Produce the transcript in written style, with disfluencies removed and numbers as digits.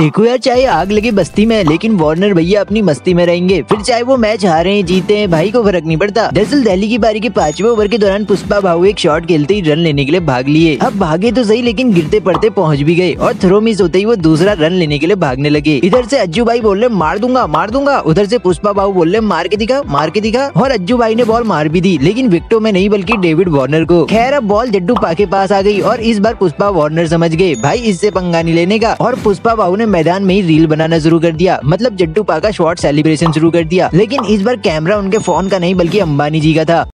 देखो यार, चाहे आग लगे बस्ती में, लेकिन वार्नर भैया अपनी मस्ती में रहेंगे। फिर चाहे वो मैच हारे हैं जीते हैं, भाई को फर्क नहीं पड़ता। दरअसल दिल्ली की पारी के 5वें ओवर के दौरान पुष्पा भाऊ एक शॉट खेलते ही रन लेने के लिए भाग लिए। अब भागे तो सही, लेकिन गिरते पड़ते पहुंच भी गए और थ्रो मिस होते ही वो दूसरा रन लेने के लिए भागने लगे। इधर से अज्जू भाई बोल रहे मार दूंगा मार दूंगा, उधर से पुष्पा भाऊ बोल रहे मार के दिखा मार के दिखा, और अज्जू भाई ने बॉल मार भी दी, लेकिन विकेटों में नहीं बल्कि डेविड वार्नर को। खैर अब बॉल जड्डू पा के पास आ गई और इस बार पुष्पा वार्नर समझ गए भाई इससे पंगा नहीं लेने का, और पुष्पा भाऊ मैदान में ही रील बनाना शुरू कर दिया। मतलब जड्डू पा का शॉट सेलिब्रेशन शुरू कर दिया, लेकिन इस बार कैमरा उनके फोन का नहीं बल्कि अंबानी जी का था।